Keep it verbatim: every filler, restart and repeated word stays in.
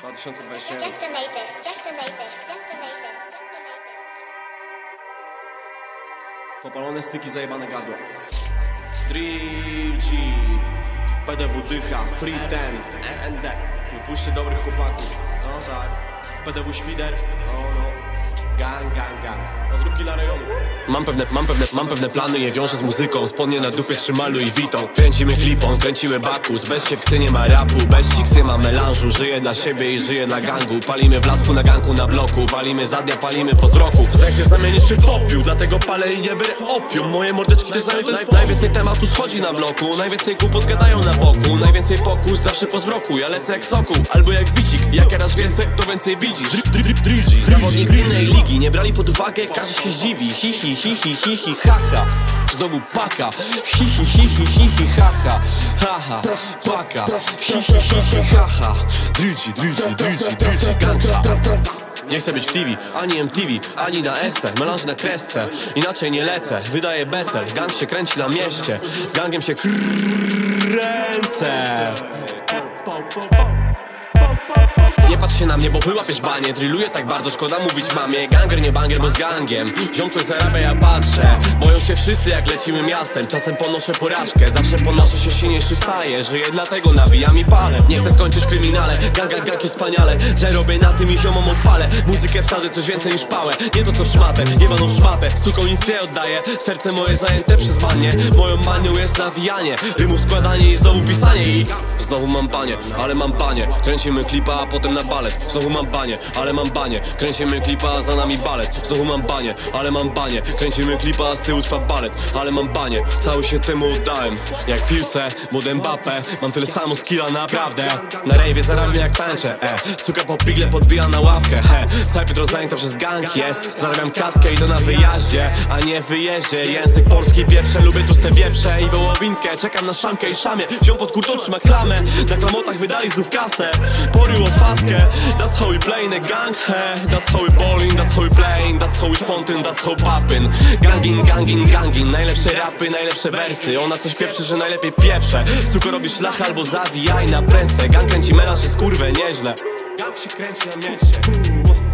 dwa tysiące dwudziesty. Just a napis, just a napis, just a napis, just a napis. Popalone styki, zajebane gardło. trzy G, P D W dycha, free ten, R N D. Nie puśćcie dobrych chłopaków, no tak. P D W świder, no no. Gang, gang, gang. Pozdrówki dla rejonu. Mam pewne, mam pewne, mam pewne plany, je wiążę z muzyką. Spodnie na dupie trzymalu i witą. Kręcimy klipą, kręcimy bakus. Bez sieksy nie ma rapu, bez siksy ma melanżu. Żyję dla siebie i żyję dla gangu. Palimy w lasku, na ganku, na bloku. Palimy za dnia, palimy po zmroku. Zdechniesz zamienisz się w popiół, dlatego palę i nie biorę opium. Moje mordeczki też znają ten sposób. Najwięcej tematu schodzi na bloku, najwięcej głupot gadają na boku. Najwięcej pokus, zawsze po zmroku. Ja lecę jak soku, albo jak bicik. Jak ja raz więcej, to więcej widzisz. Drip, drip, drip, drip. Zawodnik z innej ligi nie brali pod uwagę, każdy się dziwi. Hi hi hi hi hi hi haha. Znowu paka. Hi hi hi hi hi hi haha. Haha paka. Hi hi hi hi haha. Dridzi dridzi dridzi dridzi ganka. Nie chcę być w T V, ani M T V, ani na esce. Melanż na kresce, inaczej nie lecę. Wydaje becel, gang się kręci na mieście. Z gangiem się kręcę. Nie patrz się na mnie, bo wyłapiesz banie. Drilluję tak bardzo, szkoda mówić mamie. Ganger nie banger, bo z gangiem ziom coś zarabia, ja patrzę. Boją się wszyscy jak lecimy miastem. Czasem ponoszę porażkę, zawsze ponoszę się silniejszy wstaje. Żyję dlatego, nawijam i palę. Nie chcę skończyć w kryminale, gang, gang, gang jest wspaniale. Że robię na tym i ziomom odpalę. Muzykę wsadzę coś więcej niż pałę. Nie to co szmatę, nie baną szmatę. Suką nic nie oddaję, serce moje zajęte przez banie. Moją manią jest nawijanie, rymów składanie i znowu pisanie. I znowu mam panie, ale mam panie. Kręcimy klipa, a potem na balet. Znowu mam banie, ale mam banie. Kręcimy klipa, a za nami balet. Znowu mam banie, ale mam banie. Kręcimy klipa, a z tyłu trwa balet. Ale mam banie, cały się temu oddałem. Jak piłce, młody Mbappé. Mam tyle samo skilla, naprawdę. Na rejwie zarabiam jak tańczę, e suka po pigle podbija na ławkę, he. Cały Piotr zajęta przez gang jest. Zarabiam kaskę, idę na wyjaździe, a nie wyjeździe. Język polski pieprze, lubię tłuste wieprze i wołowinkę. Czekam na szamkę i szamie. Ziom pod kurtą trzyma klamę. Na klamotach wydali znów kasę. Poryło faskę. That's how we playin' a gang, hey. That's how we ballin', that's how we playin'. That's how we spontin', that's how poppin'. Gangin, gangin, gangin. Najlepsze rapy, najlepsze wersy. Ona coś pieprzy, że najlepiej pieprze. Suko robisz lach albo zawijaj na prędce. Gang kręci melanż, jest kurwę nieźle. Gang się kręci na mieście.